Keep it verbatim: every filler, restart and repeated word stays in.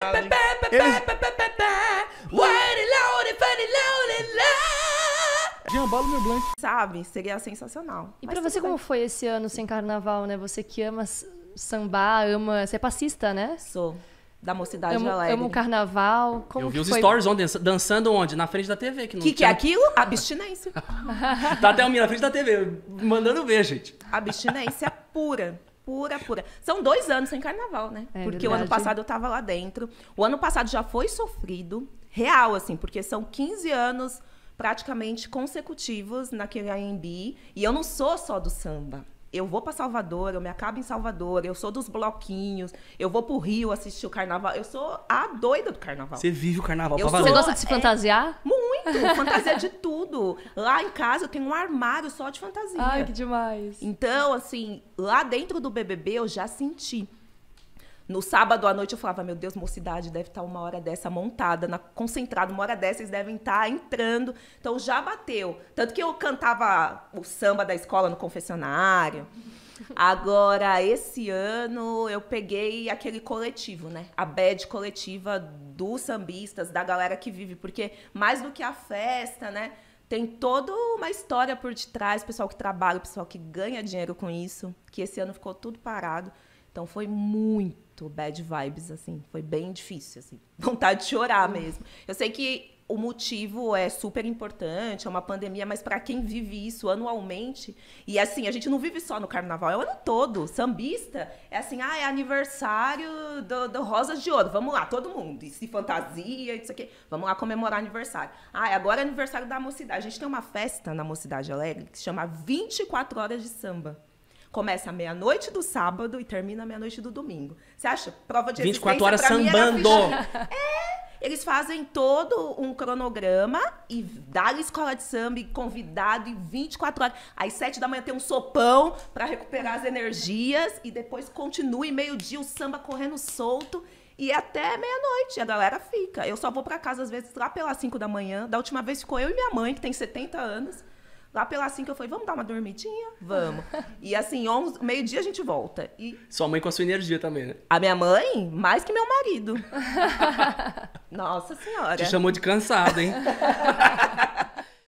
Eles... Sabe, seria sensacional. E pra você, como foi esse ano sem carnaval, né? Você que ama sambar, ama... Você é passista, né? Sou. Da Mocidade Alegre. Amo o carnaval. Como eu vi os foi? Stories ontem, dançando onde? Na frente da T V. O que, que, que é aquilo? Abstinência. Tá até o minha na frente da T V, mandando ver, gente. Abstinência pura. Pura, pura. São dois anos sem carnaval, né? É, porque verdade. O ano passado eu tava lá dentro. O ano passado já foi sofrido. Real, assim, porque são quinze anos praticamente consecutivos naquele I N B. E eu não sou só do samba. Eu vou para Salvador, eu me acabo em Salvador, eu sou dos bloquinhos, eu vou pro Rio assistir o carnaval. Eu sou a doida do carnaval. Você vive o carnaval. Eu sou, você gosta de se fantasiar? É, muito, fantasia de tudo. Lá em casa eu tenho um armário só de fantasia. Ai, que demais. Então, assim, lá dentro do B B B eu já senti. No sábado à noite eu falava, meu Deus, Mocidade deve estar uma hora dessa montada, na, concentrado, uma hora dessa eles devem estar entrando. Então já bateu. Tanto que eu cantava o samba da escola no confessionário. Agora, esse ano eu peguei aquele coletivo, né? A Bad coletiva dos sambistas, da galera que vive. Porque mais do que a festa, né? Tem toda uma história por detrás, pessoal que trabalha, pessoal que ganha dinheiro com isso. Que esse ano ficou tudo parado. Então foi muito bad vibes, assim, foi bem difícil, assim, vontade de chorar mesmo. Eu sei que o motivo é super importante, é uma pandemia, mas para quem vive isso anualmente, e assim, a gente não vive só no carnaval, é o ano todo, sambista, é assim, ah, é aniversário do, do Rosas de Ouro, vamos lá, todo mundo, e se fantasia, isso aqui, vamos lá comemorar aniversário. Ah, agora é aniversário da Mocidade, a gente tem uma festa na Mocidade Alegre que se chama vinte e quatro horas de Samba. Começa meia-noite do sábado e termina meia-noite do domingo. Você acha? Prova de vinte e quatro horas sambando! É! Eles fazem todo um cronograma e dá-lhe escola de samba e convidado em vinte e quatro horas. Às sete da manhã tem um sopão para recuperar as energias e depois continua e meio-dia o samba correndo solto e até meia-noite. A galera fica. Eu só vou para casa às vezes lá pelas cinco da manhã. Da última vez ficou eu e minha mãe, que tem setenta anos. Lá pelas cinco eu falei, vamos dar uma dormidinha? Vamos. E assim, meio-dia a gente volta. E... Sua mãe com a sua energia também, né? A minha mãe? Mais que meu marido. Nossa Senhora. Te chamou de cansado, hein?